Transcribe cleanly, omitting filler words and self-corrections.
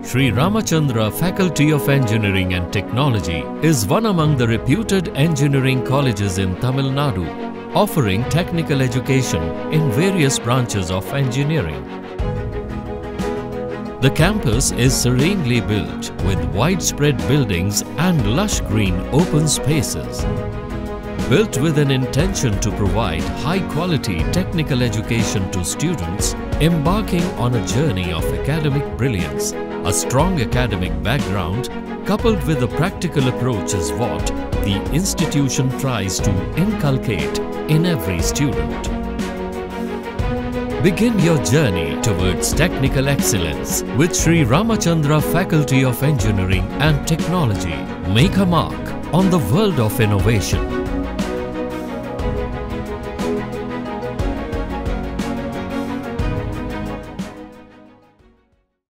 Sri Ramachandra Faculty of Engineering and Technology is one among the reputed engineering colleges in Tamil Nadu, offering technical education in various branches of engineering. The campus is serenely built with widespread buildings and lush green open spaces. Built with an intention to provide high-quality technical education to students embarking on a journey of academic brilliance, a strong academic background coupled with a practical approach is what the institution tries to inculcate in every student. Begin your journey towards technical excellence with Sri Ramachandra Faculty of Engineering and Technology. Make a mark on the world of innovation.